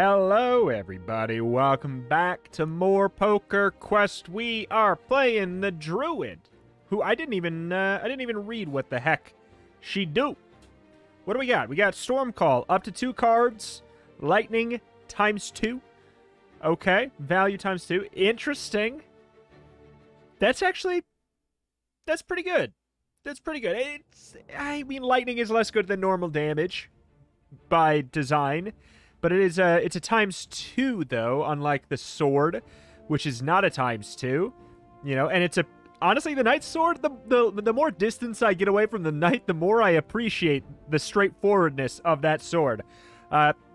Hello everybody, welcome back to more Poker Quest. We are playing the Druid, who I didn't even read what the heck she do. What do we got? We got Storm Call, up to 2 cards, lightning ×2. Okay, value ×2. Interesting. That's pretty good. That's pretty good. I mean, lightning is less good than normal damage by design. But it is it's a ×2 though, unlike the sword, which is not a ×2, you know. And it's a honestly the knight's sword. The more distance I get away from the knight, the more I appreciate the straightforwardness of that sword.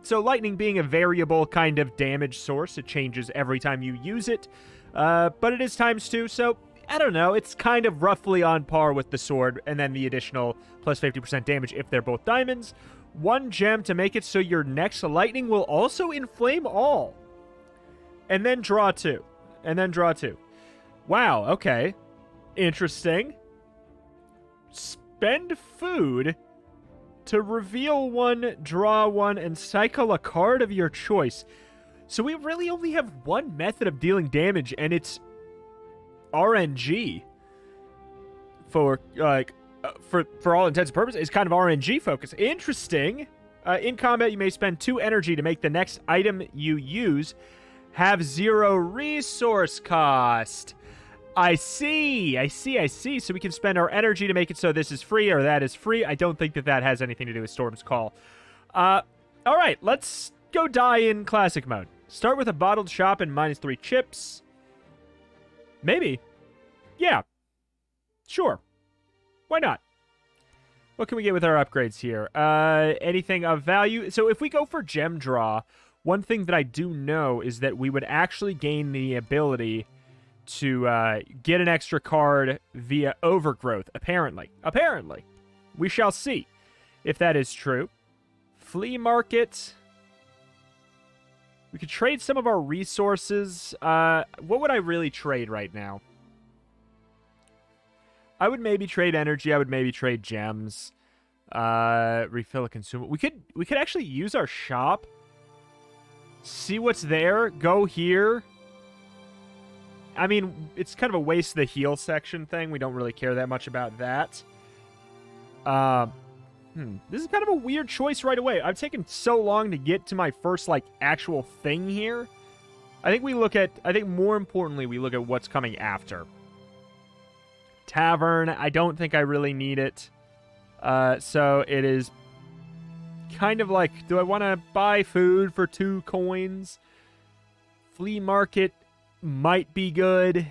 So lightning being a variable kind of damage source, it changes every time you use it. But it is ×2, so I don't know. It's kind of roughly on par with the sword, and then the additional plus 50% damage if they're both diamonds. 1 gem to make it so your next lightning will also inflame all. And then draw 2. And then draw 2. Wow, okay. Interesting. Spend food to reveal 1, draw 1, and cycle a card of your choice. So we really only have 1 method of dealing damage, and it's RNG. For, like... For all intents and purposes, it's kind of RNG focused. Interesting. In combat, you may spend 2 energy to make the next item you use have 0 resource cost. I see. So we can spend our energy to make it so this is free or that is free. I don't think that that has anything to do with Storm's Call. All right, let's go die in classic mode. Start with a bottled shop and -3 chips. Maybe. Yeah. Sure. Why not? What can we get with our upgrades here? Anything of value? So if we go for gem draw, one thing that I do know is that we would actually gain the ability to get an extra card via overgrowth, apparently. Apparently. We shall see if that is true. Flea market. We could trade some of our resources. What would I really trade right now? I would maybe trade energy. I would maybe trade gems. Refill a consumable. We could actually use our shop. See what's there. Go here. I mean, it's kind of a waste the heal section thing. We don't really care that much about that. This is kind of a weird choice right away. I've taken so long to get to my first like actual thing here. I think more importantly we look at what's coming after. Tavern, I don't think I really need it. So it is kind of like, do I want to buy food for 2 coins? Flea market might be good.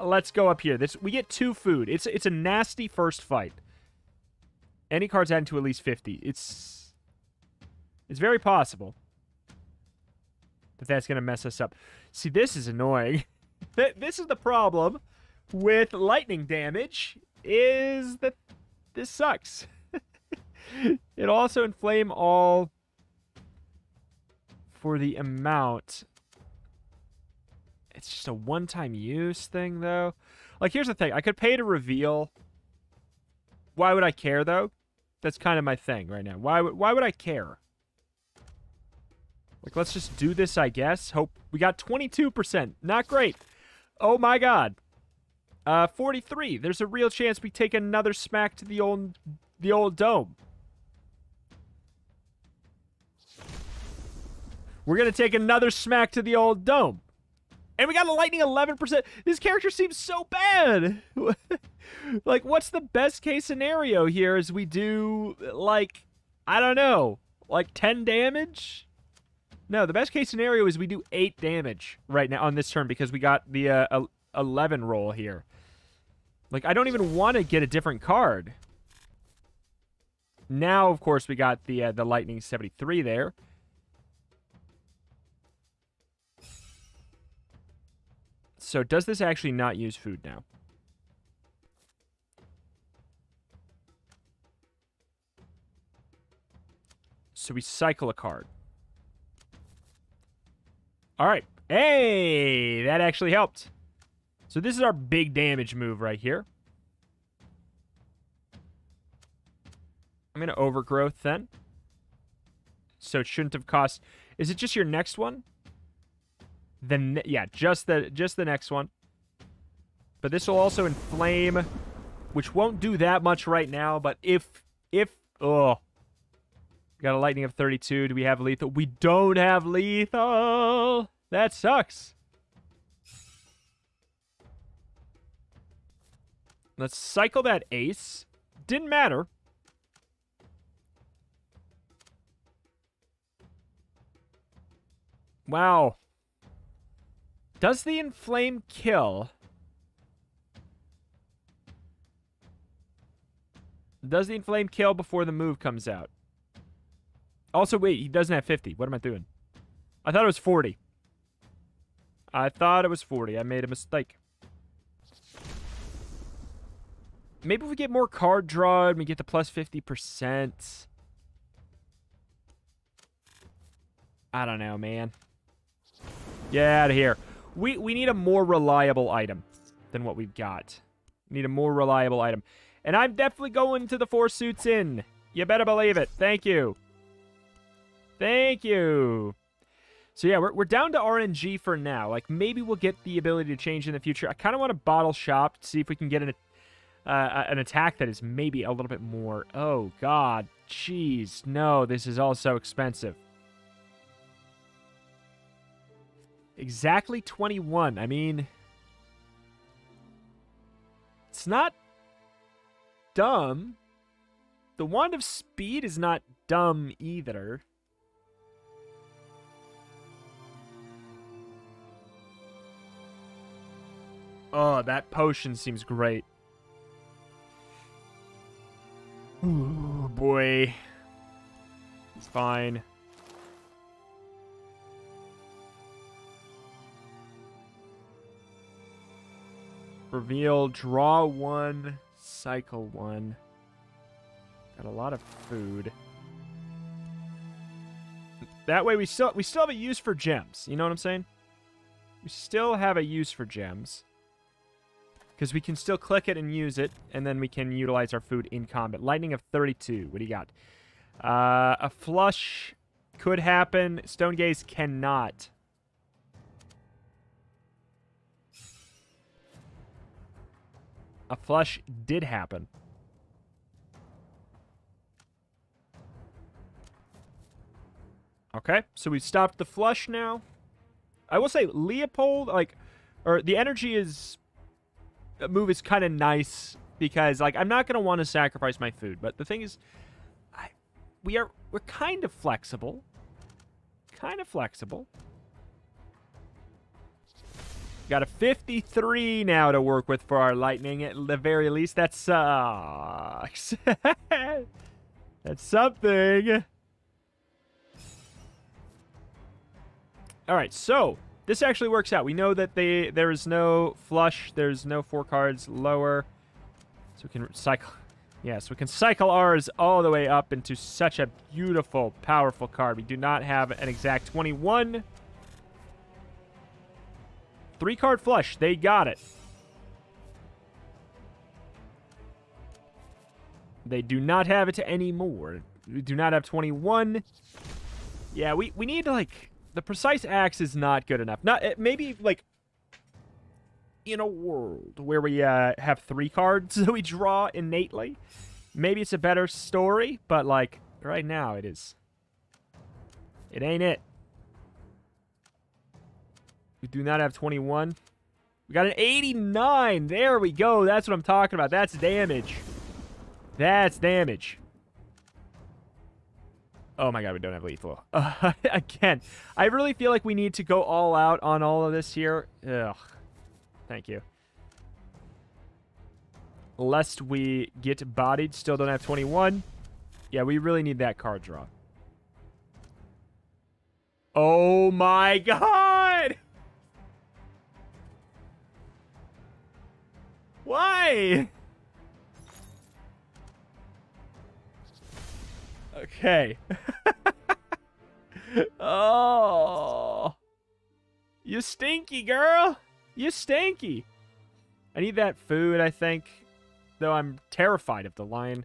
Let's go up here. We get 2 food. It's a nasty first fight. Any cards added to at least 50. It's very possible that that's going to mess us up. See, this is annoying. This is the problem. With lightning damage is that this sucks. It also inflame all for the amount. It's just a one-time use thing though. Like here's the thing, I could pay to reveal. Why would I care though? That's kind of my thing right now. Why would I care? Like let's just do this, I guess. Hope we got 22%. Not great. Oh my god. 43. There's a real chance we take another smack to the old dome. We're going to take another smack to the old dome. And we got a lightning 11%. This character seems so bad. Like, what's the best case scenario here is we do, like, I don't know, like 10 damage? No, the best case scenario is we do 8 damage right now on this turn because we got the 11 roll here. Like, I don't even want to get a different card. Now, of course, we got the lightning 73 there. So, does this actually not use food now? So, we cycle a card. All right. Hey! That actually helped. So this is our big damage move right here. I'm going to overgrowth then. so it shouldn't have cost. Is it just your next one? Then yeah, just the next one. But this will also inflame, which won't do that much right now. But if we got a lightning of 32. Do we have lethal? We don't have lethal. That sucks. Let's cycle that ace. Didn't matter. Wow. Does the inflame kill? Does the inflame kill before the move comes out? Also, wait, he doesn't have 50. What am I doing? I thought it was 40. I thought it was 40. I made a mistake. Maybe if we get more card draw and we get the plus 50%. I don't know, man. Get out of here. We need a more reliable item than what we've got. We need a more reliable item. And I'm definitely going to the four suits in. You better believe it. Thank you. Thank you. So yeah, we're down to RNG for now. Like, maybe we'll get the ability to change in the future. I kind of want to bottle shop to see if we can get an attack that is maybe a little bit more. Oh, God. Jeez. No, this is all so expensive. Exactly 21. I mean, it's not dumb. The Wand of Speed is not dumb either. Oh, that potion seems great. Ooh, boy. It's fine. Reveal, draw one, cycle one. Got a lot of food. That way we still have a use for gems. You know what I'm saying? We still have a use for gems. Because we can still click it and use it, and then we can utilize our food in combat. Lightning of 32. What do you got? A flush could happen. Stone Gaze cannot. A flush did happen. Okay, so we've stopped the flush now. I will say Leopold, like, or the energy is... move is kind of nice because, like, I'm not going to want to sacrifice my food. But the thing is, we're kind of flexible. Kind of flexible. Got a 53 now to work with for our lightning. At the very least, that sucks. That's something. All right, so... this actually works out. We know that there is no flush. There's no four cards lower. So we can cycle. Yeah, so we can cycle ours all the way up into such a beautiful, powerful card. We do not have an exact 21. 3-card flush. They got it. They do not have it anymore. We do not have 21. Yeah, we need, like... the precise axe is not good enough. Not maybe, like, in a world where we have 3 cards that we draw innately. Maybe it's a better story, but, like, right now it is. It ain't it. We do not have 21. We got an 89. There we go. That's what I'm talking about. That's damage. That's damage. Oh my god, we don't have lethal. Again, I really feel like we need to go all out on all of this here. Ugh. Thank you. Lest we get bodied. Still don't have 21. Yeah, we really need that card draw. Oh my god! Why? Okay. Oh. You stinky, girl. You stinky. I need that food, I think. Though I'm terrified of the lion.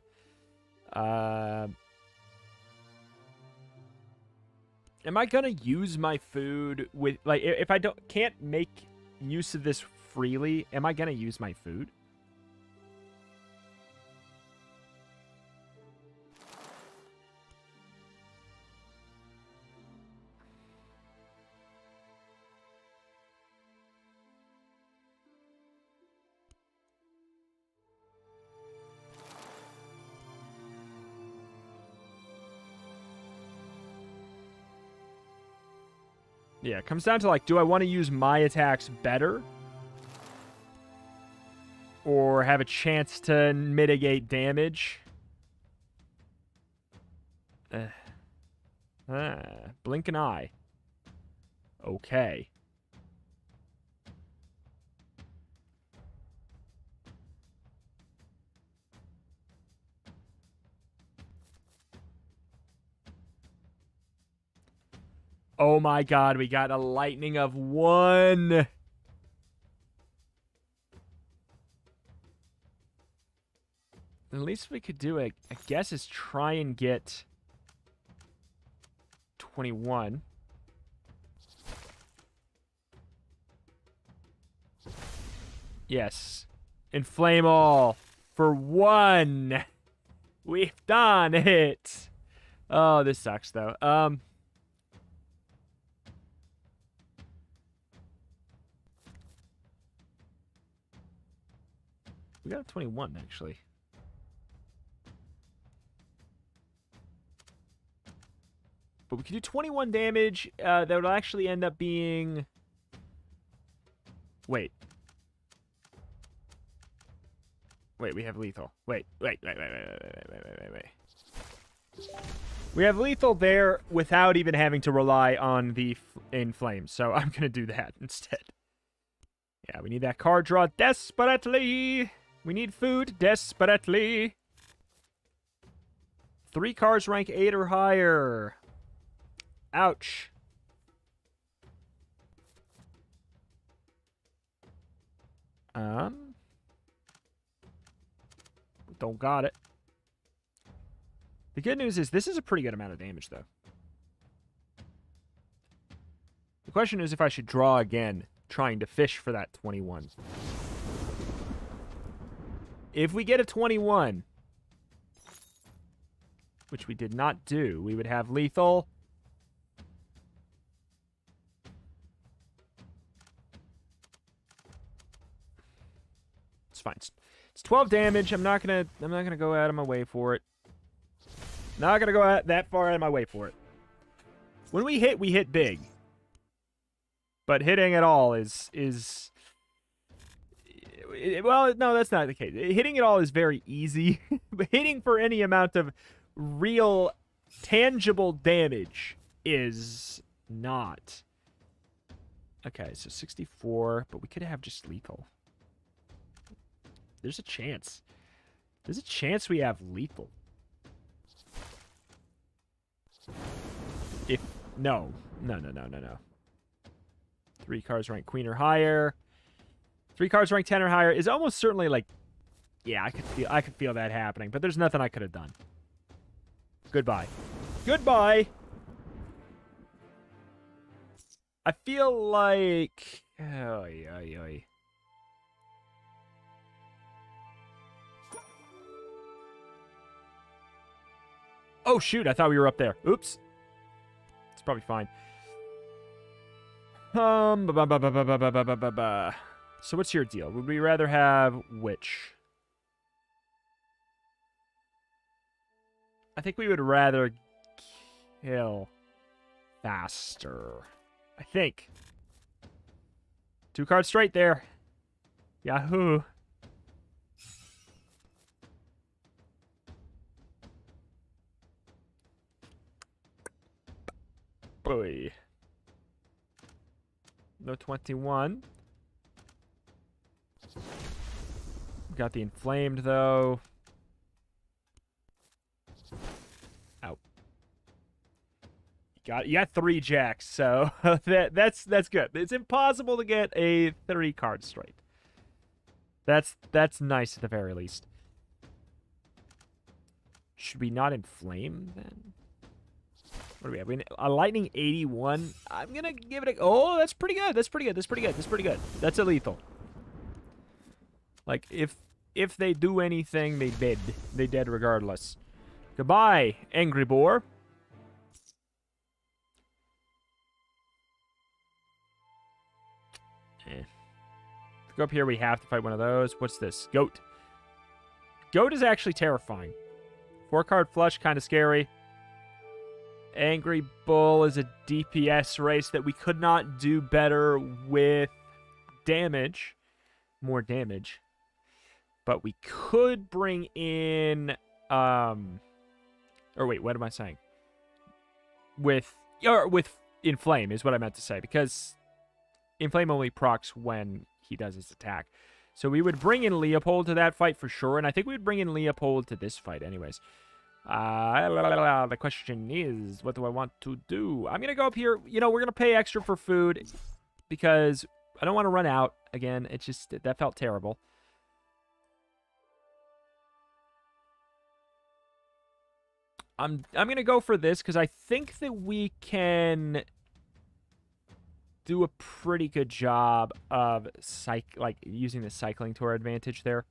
Am I gonna use my food with, like, if I don't can't make use of this freely, am I gonna use my food? Yeah, it comes down to, like, do I want to use my attacks better? Or have a chance to mitigate damage? Blink an eye. Okay. Oh my god, we got a lightning of one. The least we could do, I guess, is try and get 21. Yes. Inflame all for one. We've done it. Oh, this sucks, though. We got a 21, actually. But we could do 21 damage. That would actually end up being... Wait, we have lethal. Wait. We have lethal there without even having to rely on the inflame. So I'm going to do that instead. Yeah, we need that card draw desperately. We need food desperately. 3 cards rank 8 or higher. Ouch. Don't got it. The good news is this is a pretty good amount of damage, though. The question is if I should draw again, trying to fish for that 21. If we get a 21, which we did not do, we would have lethal. It's fine. It's 12 damage. I'm not gonna go out of my way for it. Not gonna go out that far out of my way for it. When we hit big. But hitting at all is well, no, that's not the case. Hitting it all is very easy. But hitting for any amount of real, tangible damage is not. Okay, so 64, but we could have just lethal. There's a chance. There's a chance we have lethal. If no. 3 cards ranked queen or higher. 3 cards ranked 10 or higher is almost certainly like, yeah, I could feel that happening, but there's nothing I could have done. Goodbye. Goodbye. I feel like oh shoot, I thought we were up there. Oops. It's probably fine. So what's your deal? Would we rather have which? I think we would rather kill faster. I think. 2 cards straight there. Yahoo. Boy. No 21. Got the inflamed, though. Out. You got 3 jacks, so that's good. It's impossible to get a 3 card straight. That's nice at the very least. Should we not inflame then? What do we have? We have a lightning 81. I'm gonna give it a... Oh, that's pretty good. That's pretty good. That's pretty good. That's pretty good. That's a lethal. Like, if they do anything, they dead. They dead regardless. Goodbye, Angry Boar. Eh. Go up here, we have to fight one of those. What's this? Goat. Goat is actually terrifying. 4-card flush, kind of scary. Angry Bull is a DPS race that we could not do better with damage. More damage. But we could bring in... or wait, what am I saying? With Inflame is what I meant to say. Because Inflame only procs when he does his attack. So we would bring in Leopold to that fight for sure. And I think we would bring in Leopold to this fight anyways. The question is, what do I want to do? I'm going to go up here. You know, we're going to pay extra for food because I don't want to run out again. It's just, that felt terrible. I'm going to go for this because I think that we can do a pretty good job of using the cycling to our advantage there.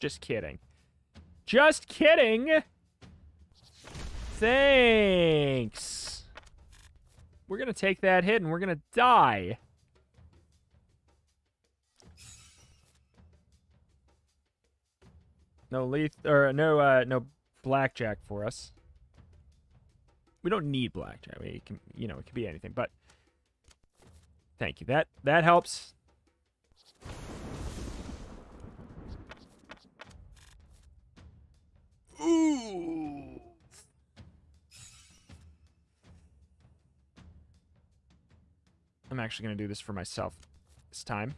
Just kidding. Just kidding! Thanks! We're going to take that hit and we're going to die. No no blackjack for us. We don't need blackjack. We can, you know, it could be anything, but thank you. That helps. Ooh. I'm actually going to do this for myself this time.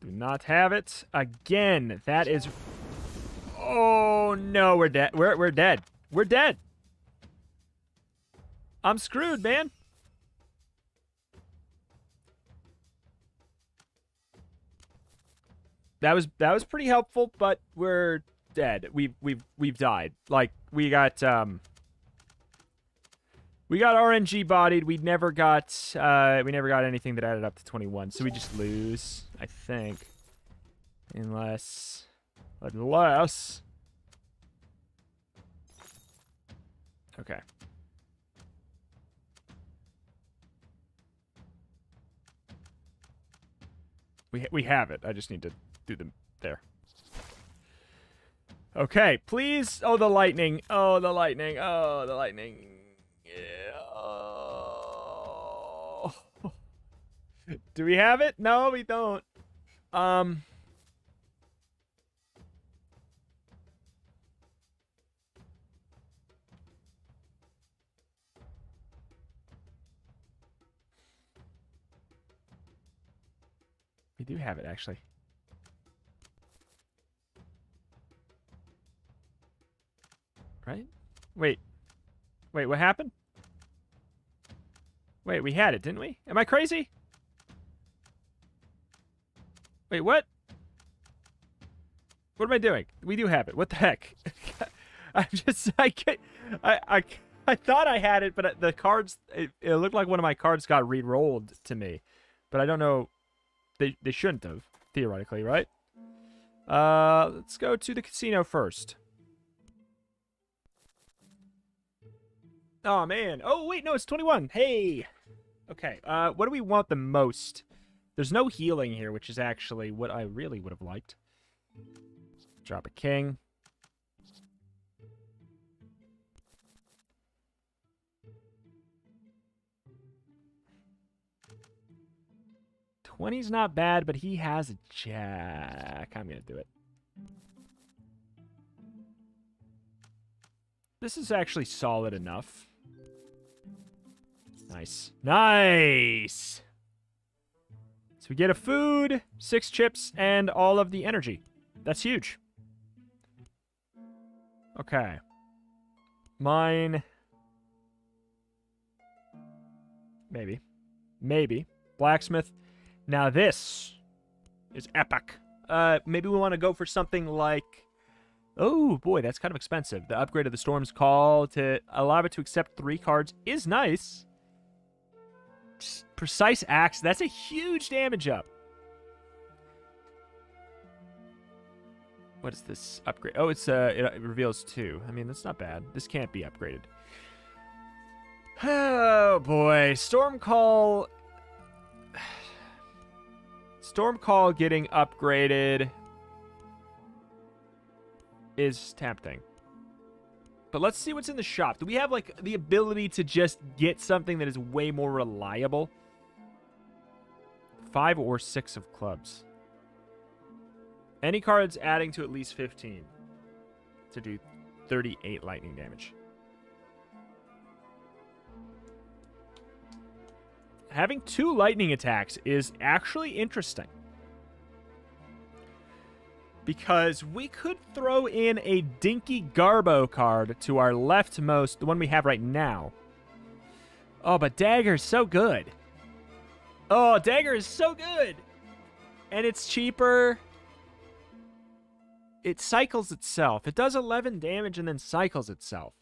Do not have it again. That is... Oh no, we're dead. We're dead. We're dead. I'm screwed, man. That was pretty helpful, but we're dead. We've died. Like, we got RNG bodied. We never got anything that added up to 21, so we just lose, I think. Unless. Okay. We have it. I just need to do them there. Okay, please. Oh, the lightning. Oh, the lightning. Oh, the lightning. Yeah. Oh. Do we have it? No, we don't. We do have it, actually. Right? Wait, what happened? Wait, we had it, didn't we? Am I crazy? Wait, what? What am I doing? We do have it. What the heck? I thought I had it, but the cards, it looked like one of my cards got re-rolled to me. But I don't know. They shouldn't have, theoretically, right? Let's go to the casino first. Oh, man. Oh, wait, no, it's 21. Hey! Okay, what do we want the most? There's no healing here, which is actually what I really would have liked. Drop a king. $20's not bad, but he has a jack. I'm going to do it. This is actually solid enough. Nice. Nice! So we get a food, 6 chips, and all of the energy. That's huge. Okay. Mine. Maybe. Maybe. Blacksmith. Now this is epic. Maybe we want to go for something like... Oh, boy, that's kind of expensive. The upgrade of the Storm's Call to allow it to accept 3 cards is nice. Precise Axe. That's a huge damage up. What is this upgrade? Oh, it's it reveals 2. I mean, that's not bad. This can't be upgraded. Oh, boy. Storm Call... Storm Call getting upgraded is tempting. But let's see what's in the shop. Do we have, like, the ability to just get something that is way more reliable? 5 or 6 of clubs. Any cards adding to at least 15 to do 38 lightning damage. Having 2 lightning attacks is actually interesting. Because we could throw in a Dinky Garbo card to our leftmost, the one we have right now. Oh, but Dagger is so good. Oh, Dagger is so good. And it's cheaper. It cycles itself. It does 11 damage and then cycles itself.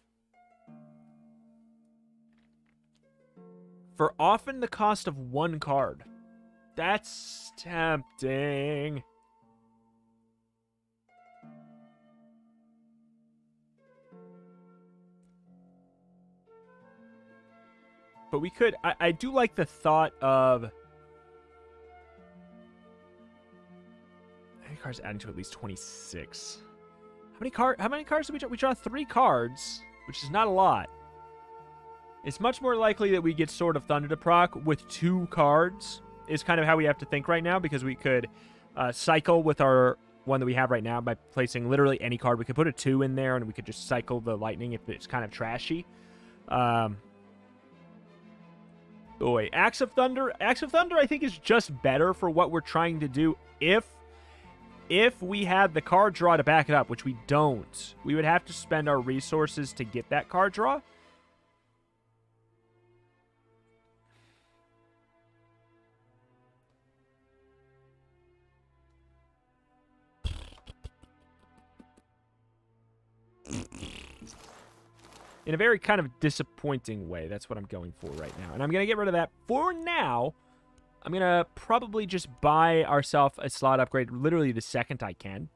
For often the cost of 1 card. That's tempting. But we could... I do like the thought of... How many cards adding to at least 26? How many cards did we draw? We draw 3 cards, which is not a lot. It's much more likely that we get Sword of Thunder to proc with 2 cards, is kind of how we have to think right now, because we could cycle with our one that we have right now by placing literally any card. We could put a 2 in there, and we could just cycle the lightning if it's kind of trashy. Boy, Axe of Thunder. Axe of Thunder, I think, is just better for what we're trying to do if we had the card draw to back it up, which we don't. We would have to spend our resources to get that card draw. In a very kind of disappointing way. That's what I'm going for right now. And I'm going to get rid of that for now. I'm going to probably just buy ourselves a slot upgrade literally the second I can.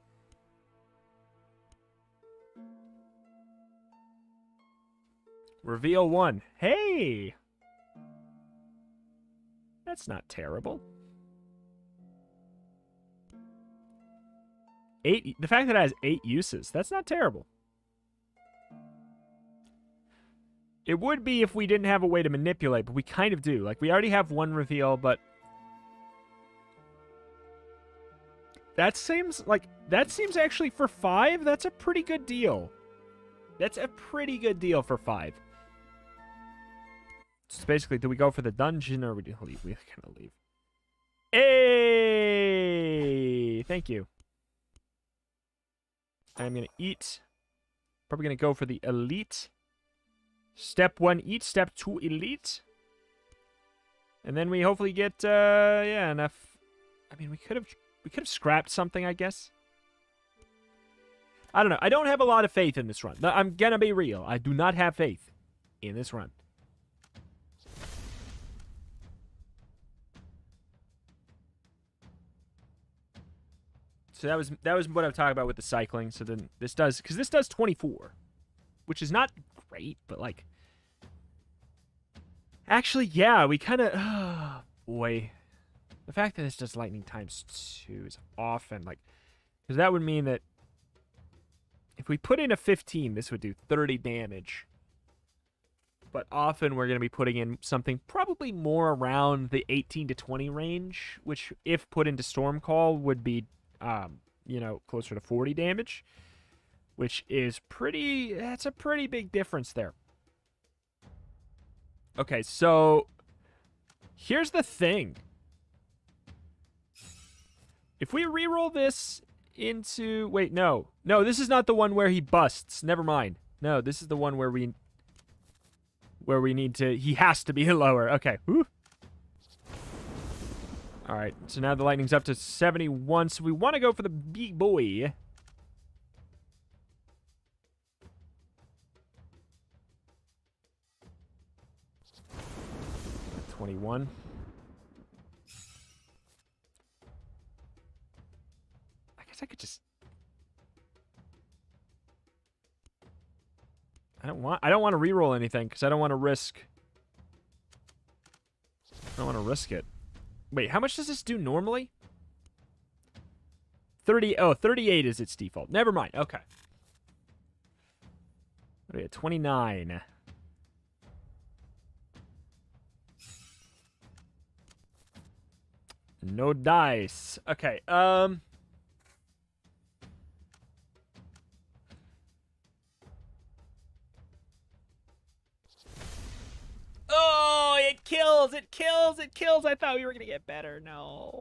Reveal 1. Hey! That's not terrible. 8. The fact that it has 8 uses, that's not terrible. It would be if we didn't have a way to manipulate, but we kind of do. Like, we already have 1 reveal, but... That seems, like... That seems actually, for 5, that's a pretty good deal. That's a pretty good deal for 5. So basically, do we go for the dungeon, or do we leave? We're gonna leave. Hey! Thank you. I'm gonna eat. Probably gonna go for the elite... Step 1, eat. Step 2, elite. And then we hopefully get, yeah, enough. I mean, we could have scrapped something, I guess. I don't know. I don't have a lot of faith in this run. I'm gonna be real. I do not have faith in this run. So that was what I was talking about with the cycling. So then this does, because this does 24, which is not great, but like... Actually, yeah, we kind of... Oh, boy. The fact that this does lightning ×2 is often, like... Because that would mean that... If we put in a 15, this would do 30 damage. But often we're going to be putting in something probably more around the 18 to 20 range, which, if put into Storm Call, would be, you know, closer to 40 damage. Which is pretty... That's a pretty big difference there. Okay, so... Here's the thing. If we reroll this into... Wait, no. No, this is not the one where he busts. Never mind. No, this is the one where we... Where we need to... He has to be lower. Okay. Woo. All right, so now the Lightning's up to 71, so we want to go for the big boy. #21. I guess I could just... I don't want to re-roll anything because I don't want to risk. I don't want to risk it. Wait, how much does this do normally? 30. Oh, 38 is its default. Never mind. Okay. What are we at? 29. No dice. Okay, oh, it kills! It kills! It kills! I thought we were gonna get better. No.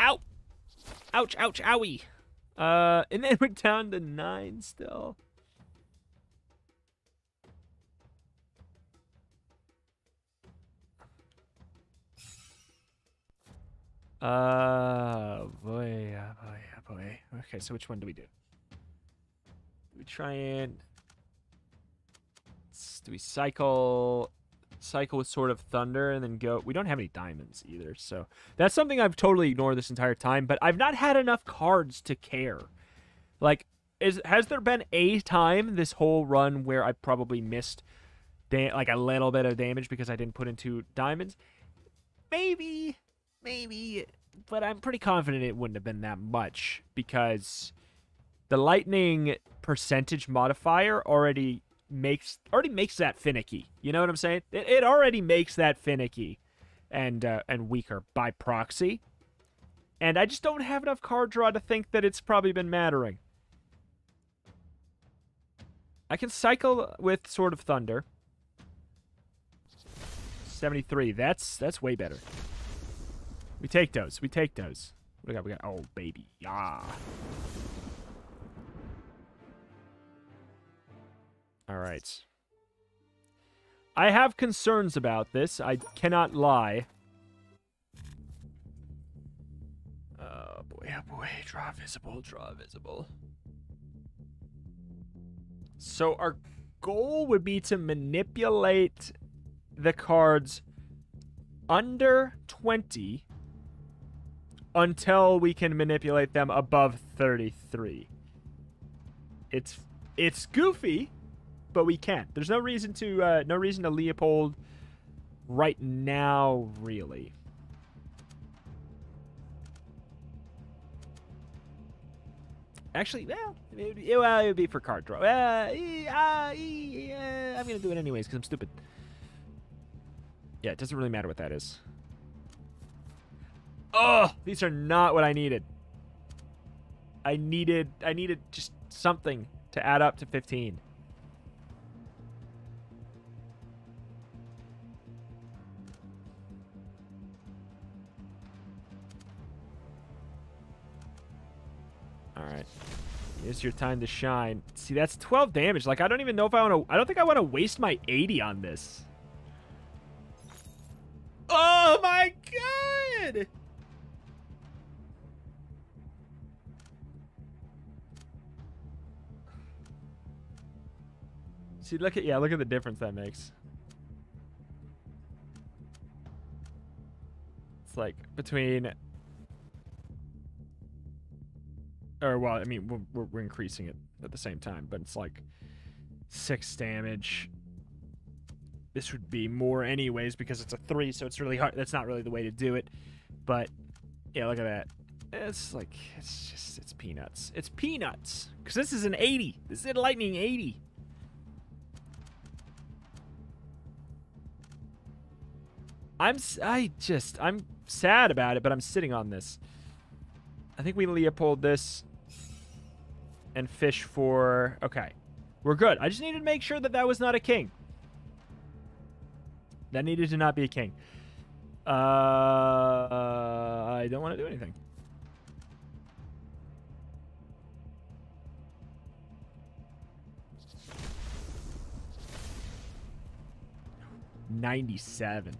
Ow! Ouch, ouch, owie! And then we're down to 9 still. Boy, oh boy, oh boy. Okay, so which one do we do? We try and... do we cycle with Sword of Thunder and then go... We don't have any diamonds either, so... That's something I've totally ignored this entire time, but I've not had enough cards to care. Like, has there been a time this whole run where I probably missed like a little bit of damage because I didn't put into diamonds? Maybe... maybe, but I'm pretty confident it wouldn't have been that much because the Lightning percentage modifier already makes that finicky. You know what I'm saying? It already makes that finicky and weaker by proxy. And I just don't have enough card draw to think that it's probably been mattering. I can cycle with Sword of Thunder. 73. That's way better. We take those. We take those. What do we got? We got... oh, baby. Yeah. All right. I have concerns about this. I cannot lie. Oh, boy. Oh, boy. Draw visible. Draw visible. So our goal would be to manipulate the cards under 20... until we can manipulate them above 33. It's goofy, but we can. There's no reason to Leopold right now, really. Actually, well, it would be for card draw. I'm gonna do it anyways because I'm stupid. Yeah, it doesn't really matter what that is. Oh, these are not what I needed. I needed just something to add up to 15. All right. Here's your time to shine. See, that's 12 damage. Like, I don't even know if I want to... I don't think I want to waste my 80 on this. Oh, my God! See, look at the difference that makes. It's like between, or well, I mean, we're increasing it at the same time, but it's like 6 damage. This would be more anyways because it's a 3, so it's really hard. That's not really the way to do it, but yeah, look at that. It's like it's peanuts. It's peanuts because this is an 80. This is a Lightning 80. I'm sad about it, but I'm sitting on this. I think we Leopold this and fish for... okay. We're good. I just needed to make sure that that was not a king. That needed to not be a king. I don't want to do anything. $97.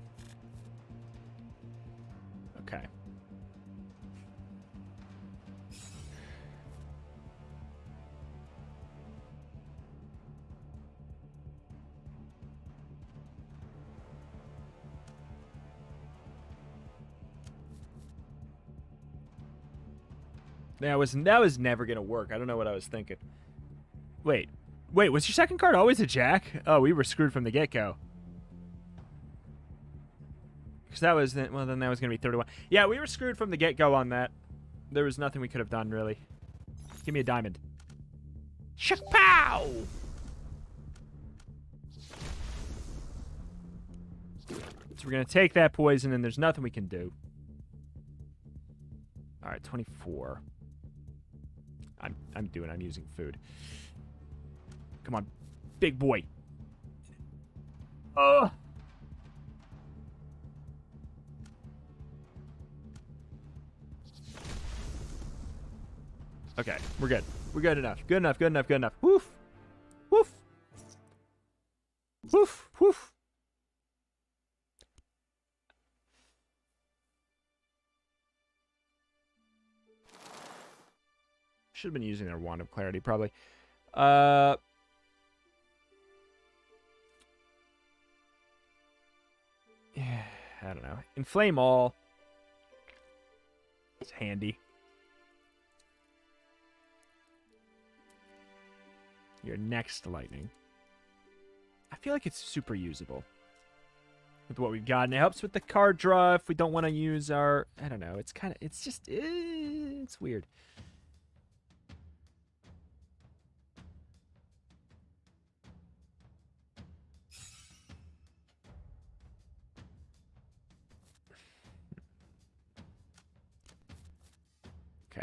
That was never gonna work. I don't know what I was thinking. Wait, was your second card always a jack? Oh, we were screwed from the get-go. Because that was, well, then that was going to be 31. Yeah, we were screwed from the get-go on that. There was nothing we could have done, really. Give me a diamond. Shak-pow! So we're going to take that poison, and there's nothing we can do. All right, 24. I'm using food. Come on, big boy. Oh. Okay, we're good. We're good enough. Good enough, good enough, good enough. Woof. Woof. Woof, woof. Should have been using their Wand of Clarity, probably. Yeah, I don't know. Inflame all. It's handy. Your next lightning. I feel like it's super usable with what we've got, and it helps with the card draw if we don't want to use our. I don't know. It's kind of. It's just. It's weird.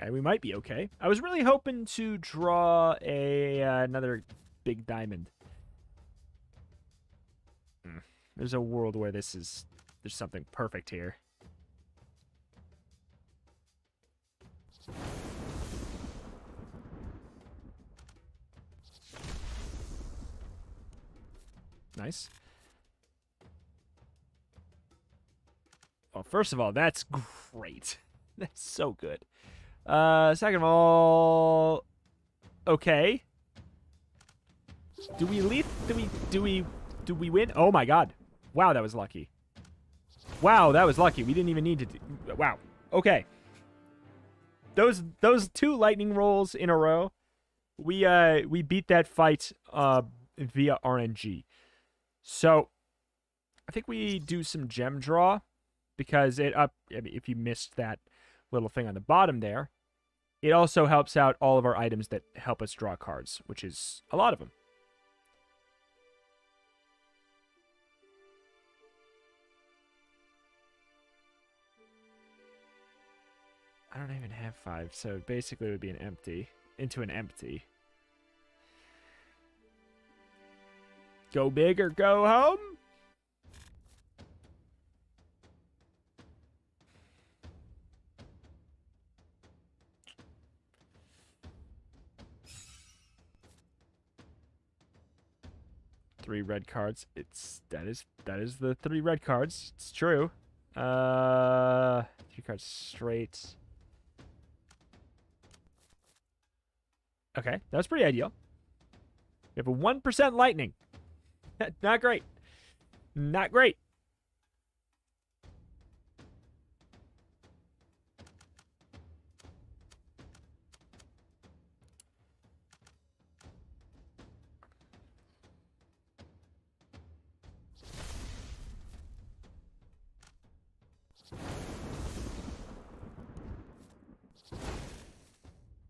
Okay, we might be okay. I was really hoping to draw a another big diamond. There's a world where this is... There's something perfect here. Nice. Well, first of all, that's great. That's so good. Second of all, okay. Do we leap? Do we win? Oh my god. Wow, that was lucky. Wow, that was lucky. We didn't even need to do, wow. Okay. Those two lightning rolls in a row, we beat that fight via RNG. So I think we do some gem draw because it up I mean, if you missed that little thing on the bottom there, it also helps out all of our items that help us draw cards, which is a lot of them. I don't even have 5, so basically it would be an empty into an empty. Go big or go home. Three red cards. That is the 3 red cards. It's true. 3 cards straight. Okay, that was pretty ideal. We have a 1% lightning. Not great. Not great.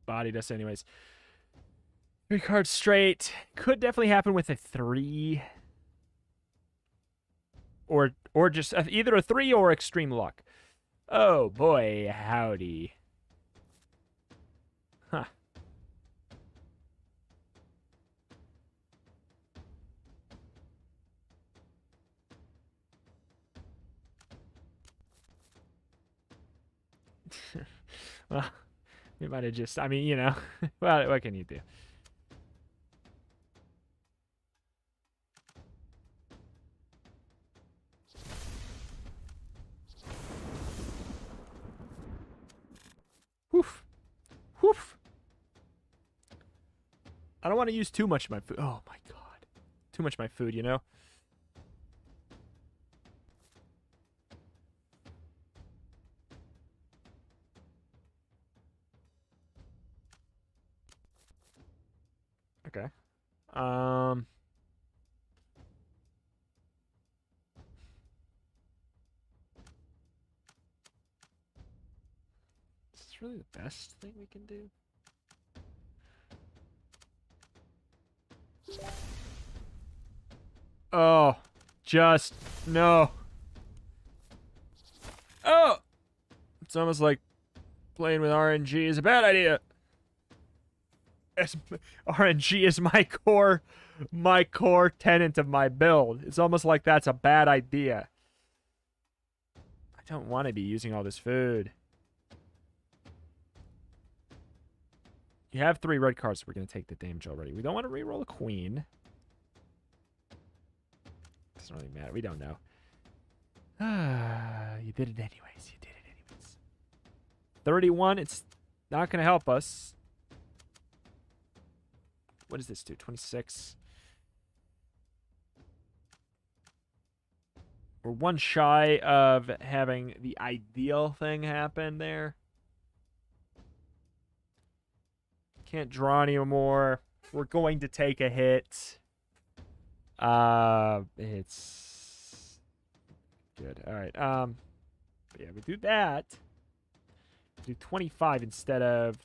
Bodied us anyways. 3 cards straight. Could definitely happen with a 3. Or just either a 3 or extreme luck. Oh boy, howdy. Huh. Well... We might have just, I mean, you know, well, what can you do? Woof. Woof. I don't want to use too much of my food. Oh, my God. Too much of my food, you know? Okay. Is this really the best thing we can do? Oh, just no. Oh, it's almost like playing with RNG is a bad idea. RNG is my core tenant of my build. It's almost like that's a bad idea. I don't want to be using all this food. You have 3 red cards. So we're going to take the damage already. We don't want to reroll a queen. Doesn't really matter. We don't know. You did it anyways. 31. It's not going to help us. What does this do? 26. We're one shy of having the ideal thing happen there. Can't draw anymore. We're going to take a hit. It's good. All right. Yeah, we do that. Do 25 instead of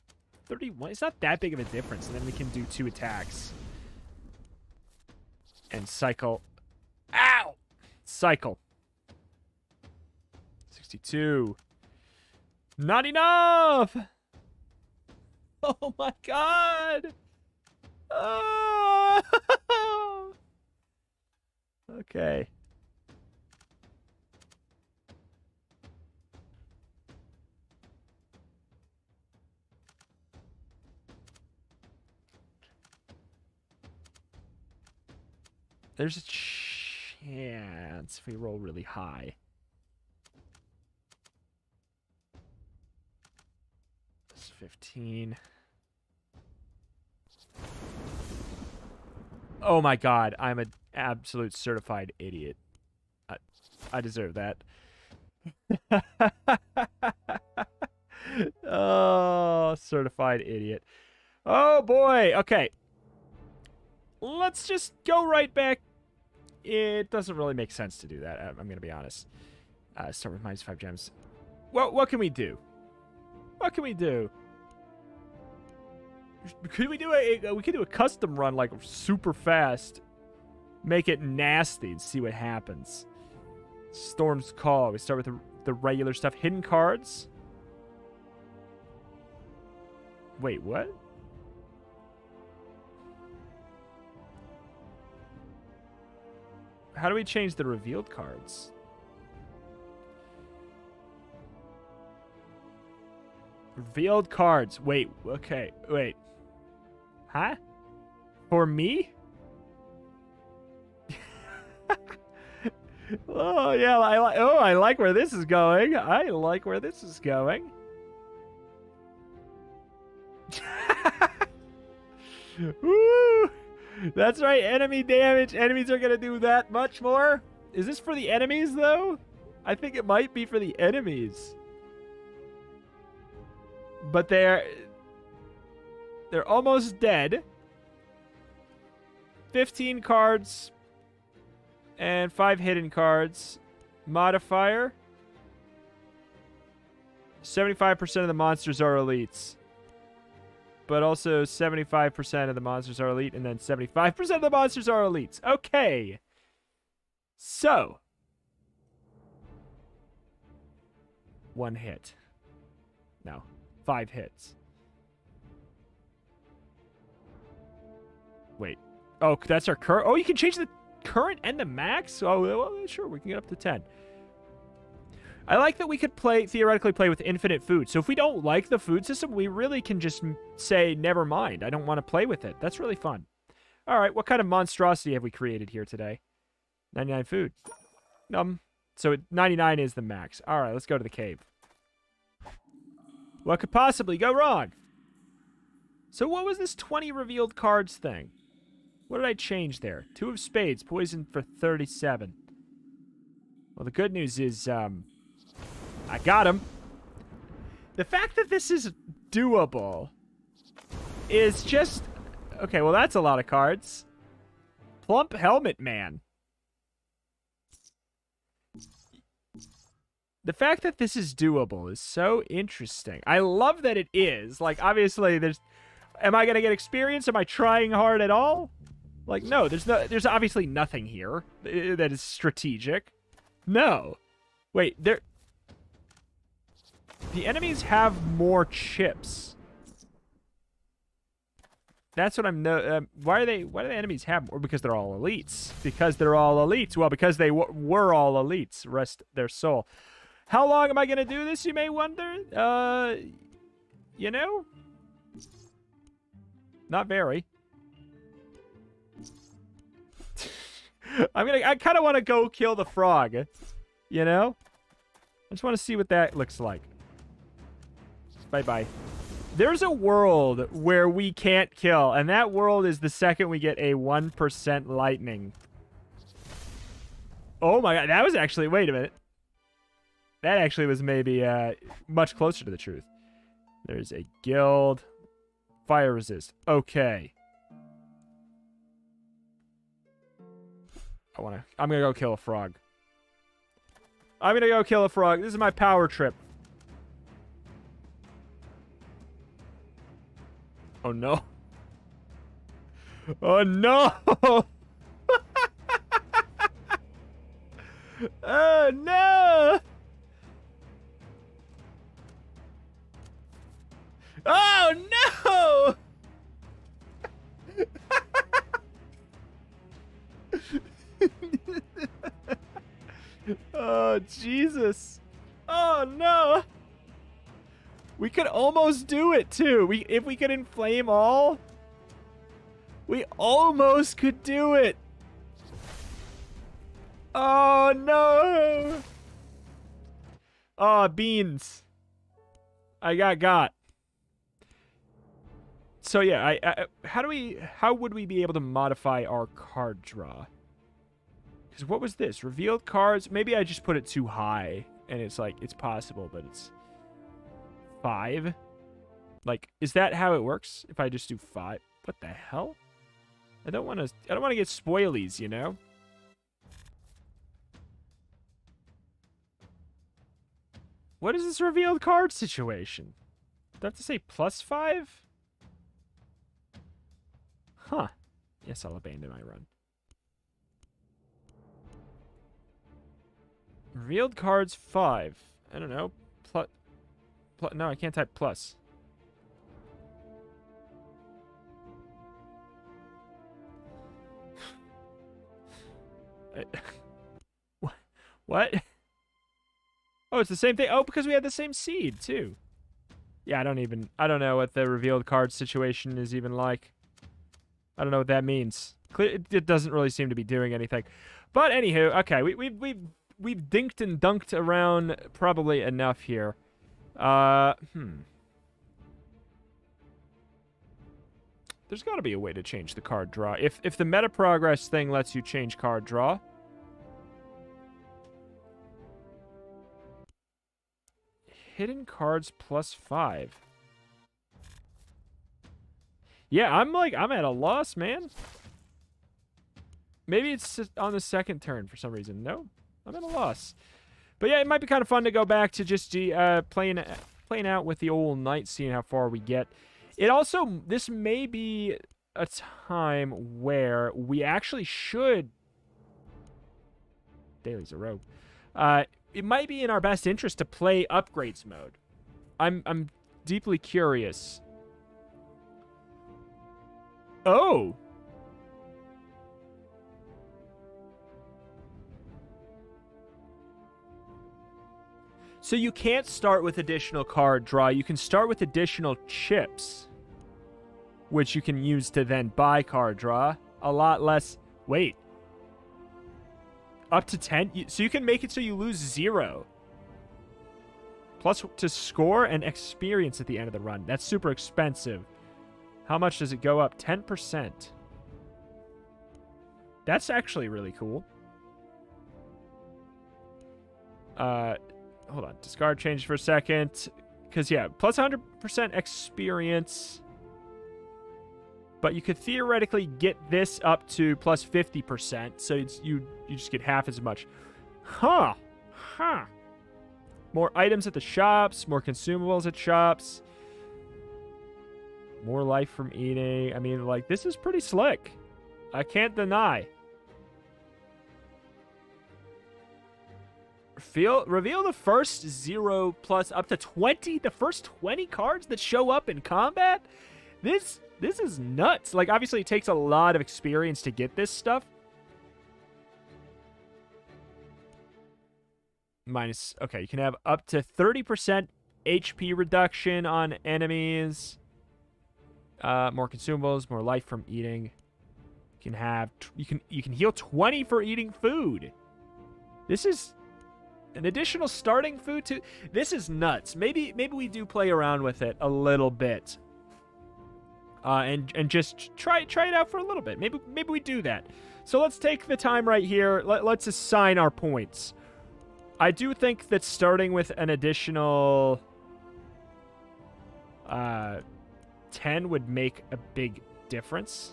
31. It's not that big of a difference. And then we can do 2 attacks. And cycle. Ow! Cycle. 62. Not enough! Oh my god! Oh. Okay. There's a chance if we roll really high. That's 15. Oh my god, I'm an absolute certified idiot. I deserve that. Oh, certified idiot. Oh boy, okay. Let's just go right back. It doesn't really make sense to do that. I'm going to be honest. Start with -5 gems. What can we do? What can we do? Could we do a custom run like super fast? Make it nasty and see what happens. Storm's Call. We start with the regular stuff. Hidden cards. Wait, what? How do we change the revealed cards? Revealed cards. Wait, okay, wait. Huh? For me? Oh, yeah, I like where this is going. I like where this is going. Woo! That's right, enemy damage. Enemies are going to do that much more. Is this for the enemies, though? I think it might be for the enemies. But they're almost dead. 15 cards and 5 hidden cards. Modifier. 75% of the monsters are elites. But also 75% of the monsters are elite, and then 75% of the monsters are elites. Okay. So. 1 hit. No. 5 hits. Wait. Oh, that's our current. Oh, you can change the current and the max? Oh, well, sure. We can get up to 10. I like that we could theoretically play with infinite food. So if we don't like the food system, we really can just say, never mind. I don't want to play with it. That's really fun. All right, what kind of monstrosity have we created here today? 99 food. So 99 is the max. All right, let's go to the cave. What could possibly go wrong? So what was this 20 revealed cards thing? What did I change there? 2 of spades, poison for 37. Well, the good news is, I got him. The fact that this is doable is just Okay, well, that's a lot of cards. Plump Helmet Man. The fact that this is doable is so interesting. I love that it is. Like, obviously, there's... Am I going to get experience? Am I trying hard at all? Like, no, there's obviously nothing here that is strategic. No. Wait, there... The enemies have more chips. That's what I'm... why do the enemies have more? Because they're all elites. Because they're all elites. Well, because they were all elites. Rest their soul. How long am I going to do this, you may wonder? You know? Not very. I kind of want to go kill the frog. You know? I just want to see what that looks like. Bye-bye. There's a world where we can't kill, and that world is the second we get a 1% lightning. Oh my god, that was actually... Wait a minute. That actually was maybe much closer to the truth. There's a guild. Fire resist. Okay. I'm gonna go kill a frog. I'm gonna go kill a frog. This is my power trip. Oh no. Oh no! Oh no! Oh, no! Oh, Jesus. Oh, no! We could almost do it, too. If we could inflame all, we almost could do it. Oh, no! Oh, beans. I got. So yeah, how would we be able to modify our card draw? Because what was this? Revealed cards? Maybe I just put it too high, and it's like, it's possible, but it's 5. Like, is that how it works? If I just do 5? What the hell? I don't want to get spoilies, you know? What is this revealed card situation? Do I have to say +5? Huh. Yes, I'll abandon my run. Revealed cards 5. I don't know. No, I can't type plus. What? Oh, it's the same thing. Oh, because we had the same seed too. Yeah, I don't know what the revealed card situation is even like. I don't know what that means. It doesn't really seem to be doing anything. But anywho, okay, we've dinked and dunked around probably enough here. There's got to be a way to change the card draw. If the meta progress thing lets you change card draw. Hidden cards +5. Yeah, I'm at a loss, man. Maybe it's just on the second turn for some reason. No, I'm at a loss. But yeah, it might be kind of fun to go back to just playing out with the old knight, seeing how far we get. It also, this may be a time where we actually should... Daily's a rogue. It might be in our best interest to play upgrades mode. I'm deeply curious. Oh! So you can't start with additional card draw. You can start with additional chips, which you can use to then buy card draw. A lot less... Wait. Up to 10? So you can make it so you lose 0. Plus to score and experience at the end of the run. That's super expensive. How much does it go up? 10%. That's actually really cool. Hold on. Discard change for a second. Because, yeah, +100% experience. but you could theoretically get this up to plus 50%, so it's, you just get half as much. Huh. More items at the shops, more consumables at shops, more life from eating. I mean, like, this is pretty slick. I can't deny. Reveal the first 0+ up to 20, the first 20 cards that show up in combat. This is nuts. Like, obviously it takes a lot of experience to get this stuff. Minus, okay, you can have up to 30% HP reduction on enemies. More consumables, more life from eating. You can have, you can heal 20 for eating food. This is an additional starting food too. This is nuts. Maybe we do play around with it a little bit. And just try it out for a little bit. Maybe we do that. So let's take the time right here. Let's assign our points. I do think that starting with an additional 10 would make a big difference.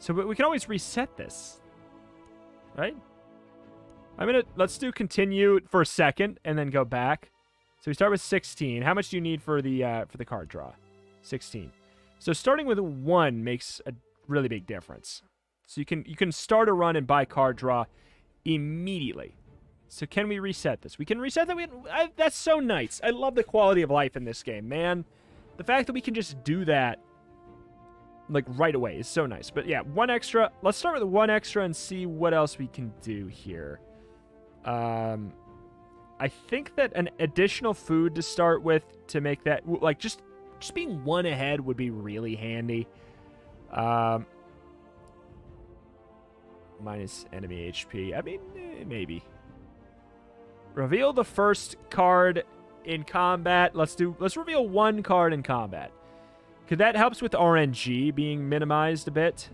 So we can always reset this, right? Let's do continue for a second and then go back. So we start with 16. How much do you need for the card draw? 16. So starting with 1 makes a really big difference. So you can start a run and buy card draw immediately. So can we reset this? We can reset that. That's so nice. I love the quality of life in this game, man. The fact that we can just do that like right away is so nice. But yeah, 1 extra. Let's start with 1 extra and see what else we can do here. I think that an additional food to start with to make that, like, just being 1 ahead would be really handy. Minus enemy HP. I mean, maybe. Reveal the first card in combat. Let's reveal 1 card in combat. Because that helps with RNG being minimized a bit.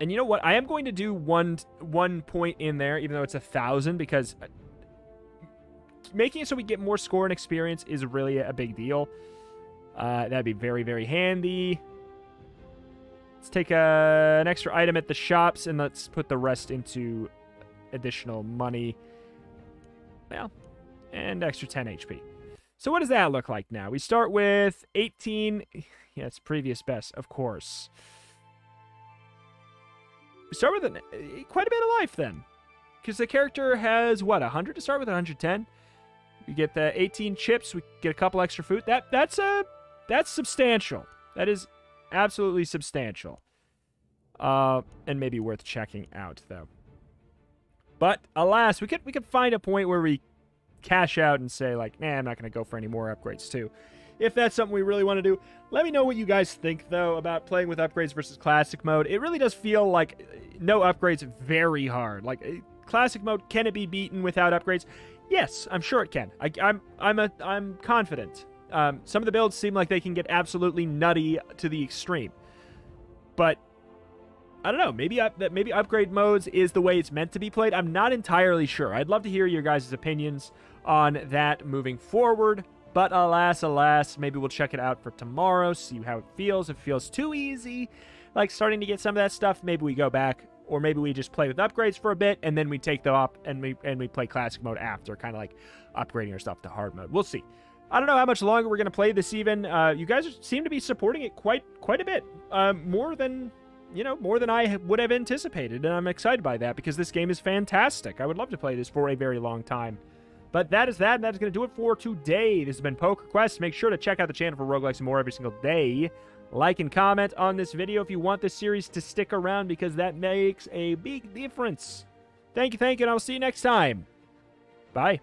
And you know what? I am going to do one point in there, even though it's 1,000, because making it so we get more score and experience is really a big deal. That'd be very, very handy. Let's take an extra item at the shops, and let's put the rest into additional money. Well, and extra 10 HP. So what does that look like now? We start with 18. Yeah, it's previous best, of course. We start with quite a bit of life then. Because the character has, what, 100 to start with? 110? We get the 18 chips. We get a couple extra food. That's substantial. That is absolutely substantial. And maybe worth checking out, though. But, alas, we could find a point where we cash out and say, like, nah, I'm not going to go for any more upgrades, too. If that's something we really want to do, let me know what you guys think, though, about playing with upgrades versus classic mode. It really does feel like no upgrades very hard. Like, classic mode, can it be beaten without upgrades? Yes, I'm sure it can. I'm confident. Some of the builds seem like they can get absolutely nutty to the extreme. But I don't know. Maybe upgrade modes is the way it's meant to be played. I'm not entirely sure. I'd love to hear your guys' opinions on that moving forward. But alas, maybe we'll check it out for tomorrow, see how it feels. If it feels too easy, like starting to get some of that stuff, maybe we go back, or maybe we just play with upgrades for a bit, and then we take them up, and we play classic mode after, kind of like upgrading our stuff to hard mode. We'll see. I don't know how much longer we're going to play this even. You guys seem to be supporting it quite a bit, more than I would have anticipated, and I'm excited by that, because this game is fantastic. I would love to play this for a very long time. But that is that, and that is going to do it for today. This has been Poker Quest. Make sure to check out the channel for roguelikes and more every single day. Like and comment on this video if you want this series to stick around, because that makes a big difference. Thank you, and I'll see you next time. Bye.